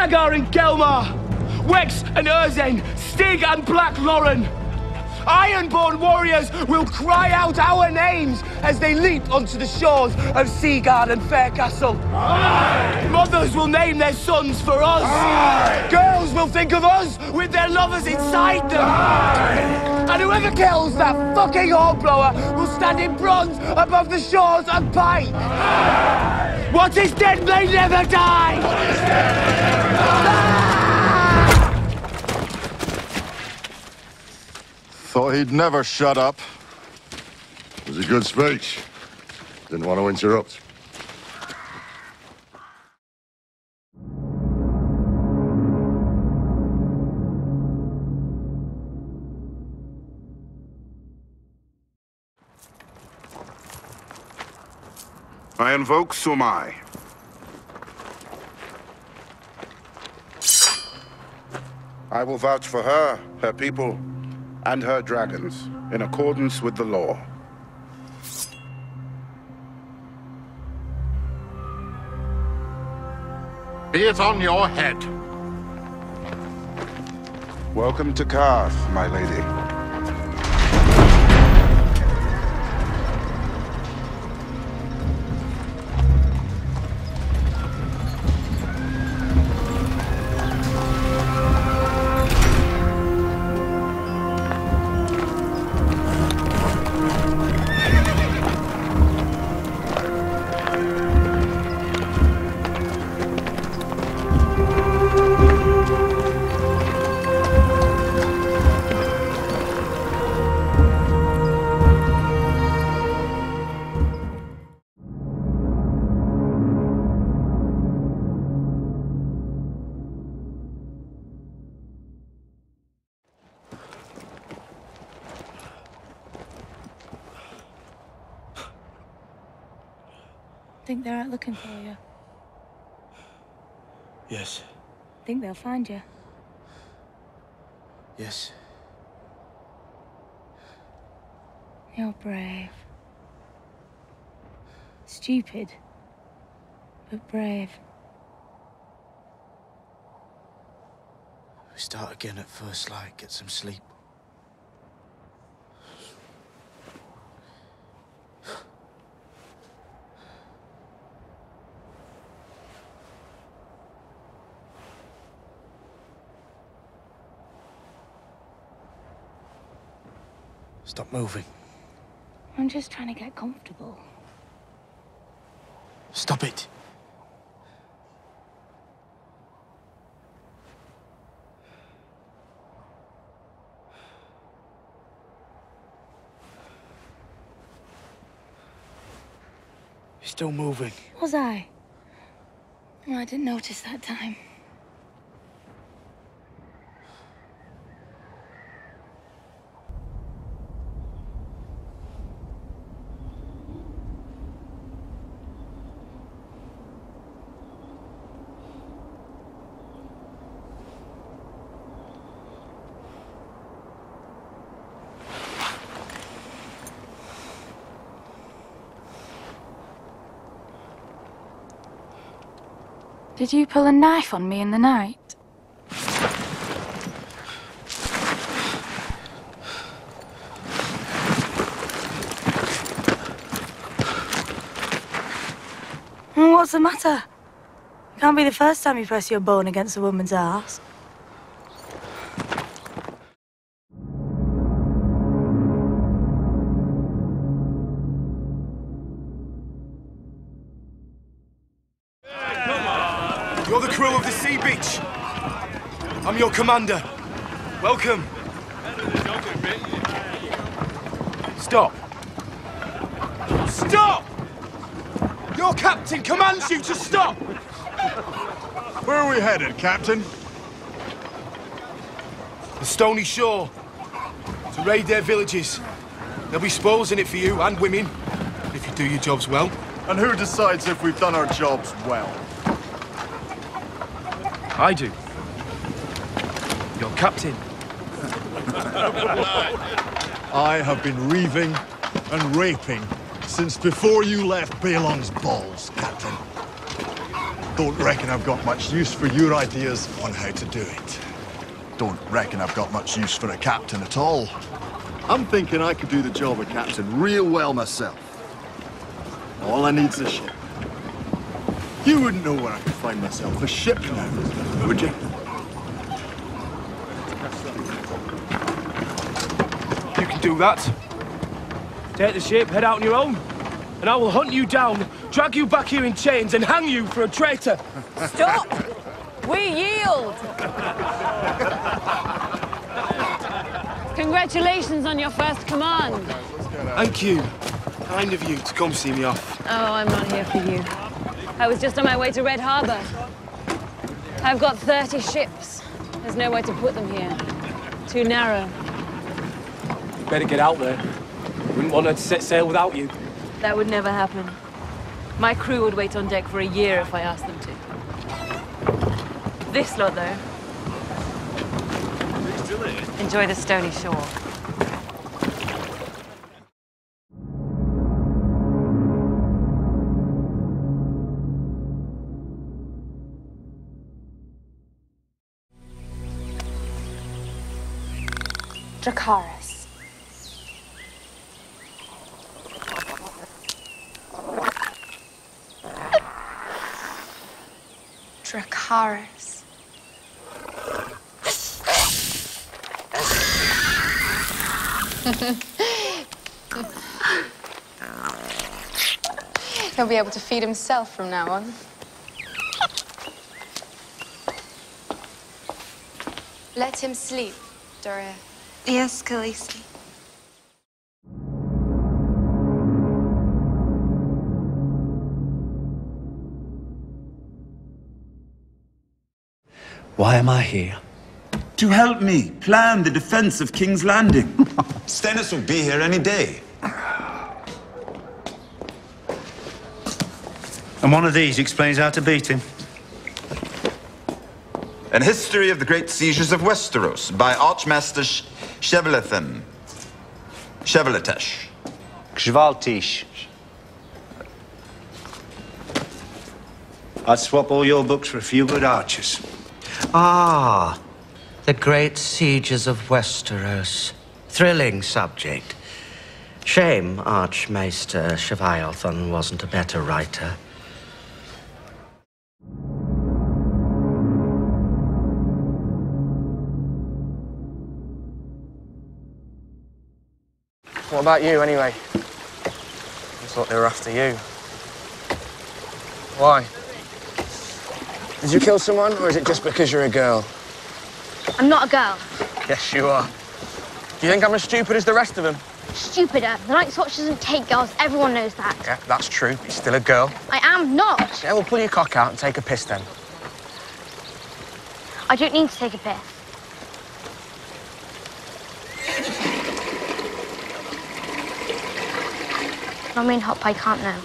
Agar and Kelmar, Wex and Urzain, Stig and Black Lauren. Ironborn warriors will cry out our names as they leap onto the shores of Seagard and Faircastle. Aye. Mothers will name their sons for us. Aye. Girls will think of us with their lovers inside them. Aye. And whoever kills that fucking hornblower will stand in bronze above the shores of Pycelle. Aye. What is dead may never die. What is dead may never die. Thought he'd never shut up. It was a good speech. Didn't want to interrupt. I invoke Sumai. I will vouch for her, her people, and her dragons, in accordance with the law. Be it on your head. Welcome to Karth, my lady. Think they're out looking for you? Yes. Think they'll find you? Yes. You're brave. Stupid, but brave. We start again at first light, get some sleep. Stop moving. I'm just trying to get comfortable. Stop it. You're still moving. Was I? No, I didn't notice that time. Did you pull a knife on me in the night? What's the matter? It can't be the first time you press your bone against a woman's arse. I'm your commander. Welcome. Stop. Stop! Your captain commands you to stop! Where are we headed, Captain? The Stony Shore. To raid their villages. There'll be spoils in it for you and women, if you do your jobs well. And who decides if we've done our jobs well? I do. Your captain. I have been reaving and raping since before you left Balon's balls, Captain. Don't reckon I've got much use for your ideas on how to do it. Don't reckon I've got much use for a captain at all. I'm thinking I could do the job of captain real well myself. All I need's a ship. You wouldn't know where I could find myself a ship now, would you? You can do that. Take the ship, head out on your own, and I will hunt you down, drag you back here in chains, and hang you for a traitor. Stop! We yield! Congratulations on your first command. Thank you. Kind of you to come see me off. Oh, I'm not here for you. I was just on my way to Red Harbor. I've got 30 ships. There's nowhere to put them here. Too narrow. Better get out there. Wouldn't want her to set sail without you. That would never happen. My crew would wait on deck for a year if I asked them to. This lot, though. Enjoy the Stony Shore. Dracarys. Dracarys. He'll be able to feed himself from now on. Let him sleep, Doria. Yes, Kaliski. Why am I here? To help me plan the defense of King's Landing. Stannis will be here any day. And one of these explains how to beat him. An history of the great sieges of Westeros by Archmaester Shevaillethon. Shevaillethon. Shevaillethon. I'd swap all your books for a few good archers. Ah, the great sieges of Westeros. Thrilling subject. Shame Archmaester Shevaillethon wasn't a better writer. What about you, anyway? I thought they were after you. Why? Did you kill someone, or is it just because you're a girl? I'm not a girl. Yes, you are. Do you think I'm as stupid as the rest of them? Stupider. The Night's Watch doesn't take girls. Everyone knows that. Yeah, that's true. But you're still a girl. I am not. Yeah, well, pull your cock out and take a piss, then. I don't need to take a piss. I mean, Hot Pie can't know.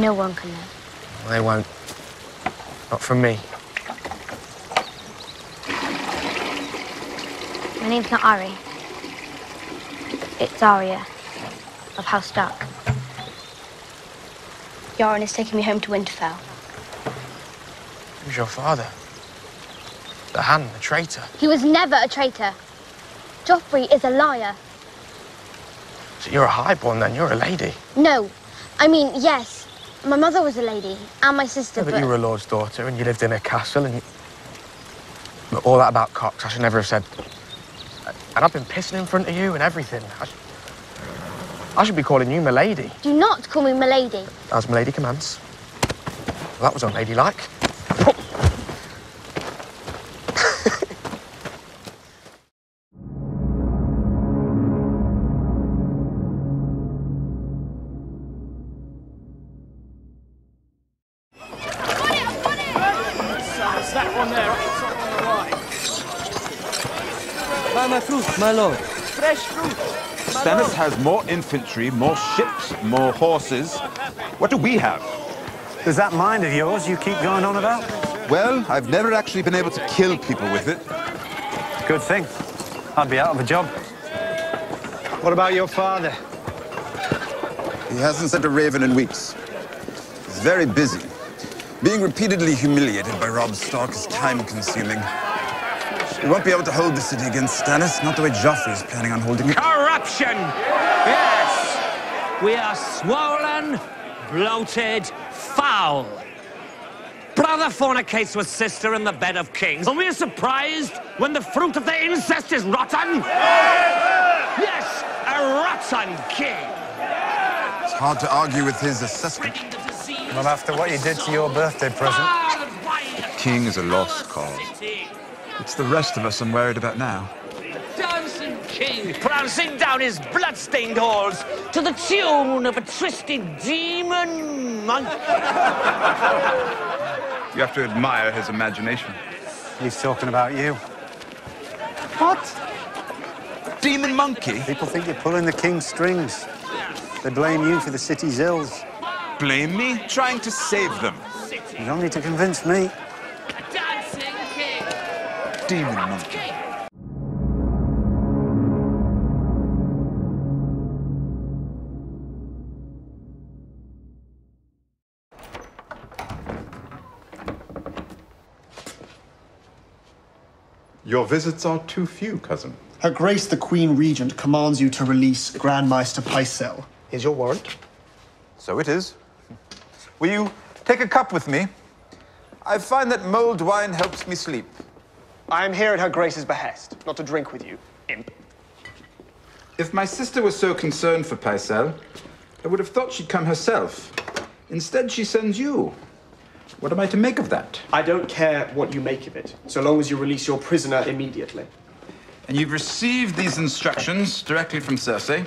No one can know. Well, they won't. Not from me. My name's not Ari. It's Arya of House Stark. Yoren is taking me home to Winterfell. Who's your father? The hand, the traitor. He was never a traitor. Joffrey is a liar. So you're a highborn, then? You're a lady? No. I mean, yes. My mother was a lady, and my sister, yeah, but you were a lord's daughter, and you lived in a castle, and you... But all that about cocks, I should never have said. And I've been pissing in front of you and everything. I should be calling you milady. Do not call me milady. As milady commands. Well, that was unladylike. My lord. Fresh fruit. Stannis has more infantry, more ships, more horses. What do we have? Is that mind of yours you keep going on about? Well, I've never actually been able to kill people with it. Good thing. I'd be out of a job. What about your father? He hasn't sent a raven in weeks. He's very busy. Being repeatedly humiliated by Rob Stark is time-consuming. We won't be able to hold the city against Stannis, not the way Joffrey is planning on holding it. Corruption! Yes! We are swollen, bloated, foul. Brother fornicates with sister in the bed of kings, and we are surprised when the fruit of their incest is rotten? Yes, a rotten king! It's hard to argue with his assessment. Not after what you did to your birthday present. The king is a lost cause. It's the rest of us I'm worried about now. Dancing king prancing down his blood-stained halls to the tune of a twisted demon monkey. You have to admire his imagination. He's talking about you. What? Demon monkey? People think you're pulling the king's strings. They blame you for the city's ills. Blame me? Trying to save them. You don't need to convince me. A dancing king. Demon monkey. Your visits are too few, cousin. Her Grace the Queen Regent commands you to release Grandmaster Pycelle. Here's your warrant. So it is. Will you take a cup with me? I find that mulled wine helps me sleep. I am here at Her Grace's behest, not to drink with you, imp. If my sister was so concerned for Pycelle, I would have thought she'd come herself. Instead, she sends you. What am I to make of that? I don't care what you make of it, so long as you release your prisoner immediately. And you've received these instructions directly from Cersei?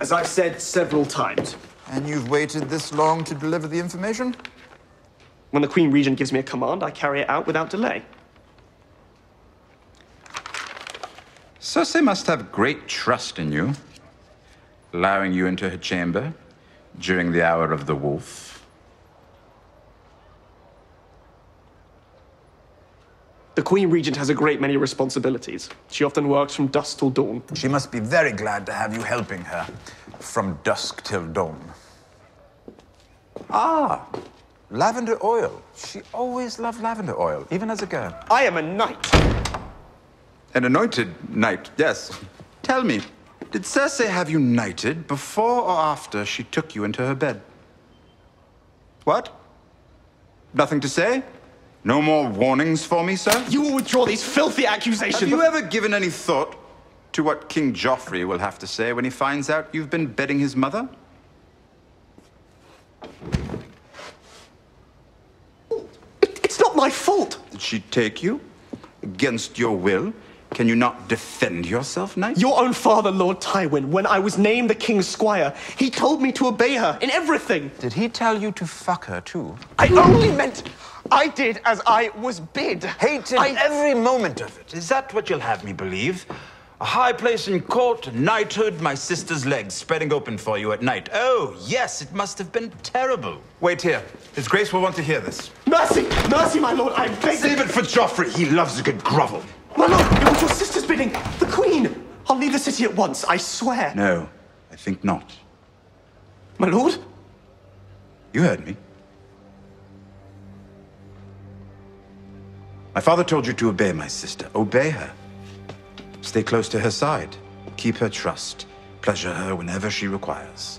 As I've said several times. And you've waited this long to deliver the information? When the Queen Regent gives me a command, I carry it out without delay. Cersei must have great trust in you, allowing you into her chamber during the hour of the wolf. The Queen Regent has a great many responsibilities. She often works from dusk till dawn. She must be very glad to have you helping her from dusk till dawn. Ah, lavender oil. She always loved lavender oil, even as a girl. I am a knight. An anointed knight, yes. Tell me, did Cersei have you knighted before or after she took you into her bed? What? Nothing to say? No more warnings for me, sir? You will withdraw these filthy accusations! Have you ever given any thought to what King Joffrey will have to say when he finds out you've been bedding his mother? It's not my fault! Did she take you? Against your will? Can you not defend yourself, knight? Your own father, Lord Tywin, when I was named the king's squire, he told me to obey her in everything! Did he tell you to fuck her, too? I only meant... I did as I was bid. Hated every moment of it. Is that what you'll have me believe? A high place in court, knighthood, my sister's legs spreading open for you at night. Oh, yes, it must have been terrible. Wait here. His Grace will want to hear this. Mercy! Mercy, my lord, I beg... Save it for Joffrey. He loves a good grovel. My lord, it was your sister's bidding. The Queen. I'll leave the city at once, I swear. No, I think not. My lord? You heard me. My father told you to obey my sister. Obey her. Stay close to her side. Keep her trust. Pleasure her whenever she requires.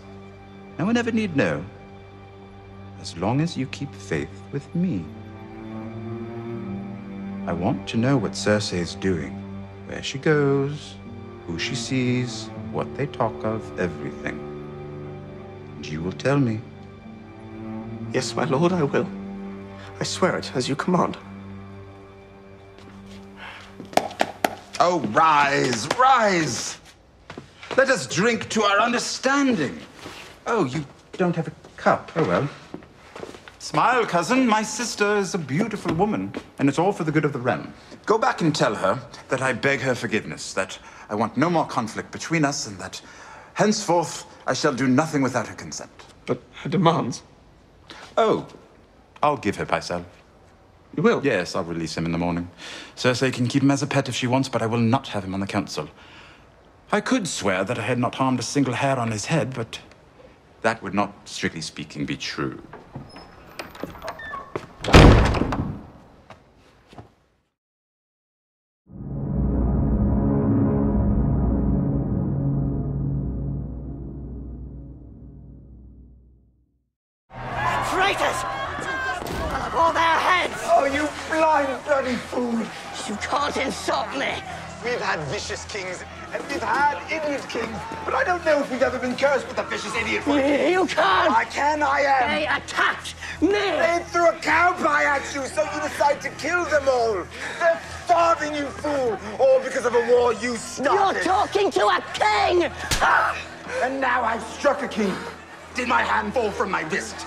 No one ever need know. As long as you keep faith with me. I want to know what Cersei is doing. Where she goes, who she sees, what they talk of, everything. And you will tell me. Yes, my lord, I will. I swear it as you command. Oh, rise, rise! Let us drink to our understanding. Oh, you don't have a cup. Oh, well. Smile, cousin. My sister is a beautiful woman, and it's all for the good of the realm. Go back and tell her that I beg her forgiveness, that I want no more conflict between us, and that henceforth I shall do nothing without her consent. But her demands? Oh, I'll give her Pycelle. You will? Yes, I'll release him in the morning. Cersei can keep him as a pet if she wants, but I will not have him on the council. I could swear that I had not harmed a single hair on his head, but that would not, strictly speaking, be true. chop all their heads! Oh, you blind bloody fool! You can't insult me! We've had vicious kings, and we've had idiot kings, but I don't know if we've ever been cursed with a vicious idiot one. You can't! I can, I am! They attacked me! They threw a cow pie at you, so you decide to kill them all! They're starving, you fool! All because of a war you started! You're talking to a king! Ah, and now I've struck a king! Did my hand fall from my wrist?